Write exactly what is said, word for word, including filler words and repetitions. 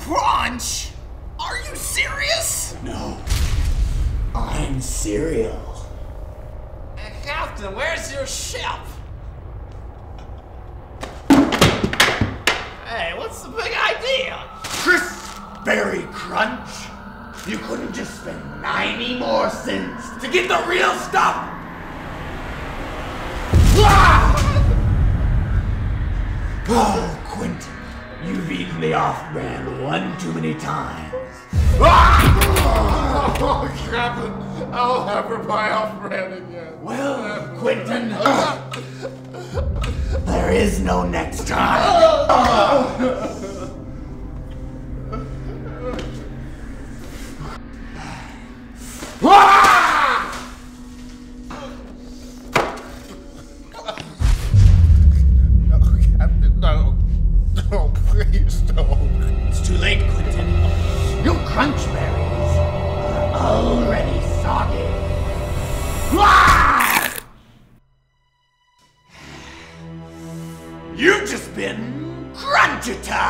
Crunch? Are you serious? No. I'm cereal. Hey, Captain, where's your ship? Hey, what's the big idea? Crisp Berry Crunch? You couldn't just spend ninety more cents to get the real stuff? Oh, Quinton, you've eaten the off-brand one too many times. Oh, Captain, I'll never buy off-brand again. Well, Quinton, there is no next time. Oh. It's too late, Quinton. Your Crunchberries are already soggy. You've just been Crunchitized!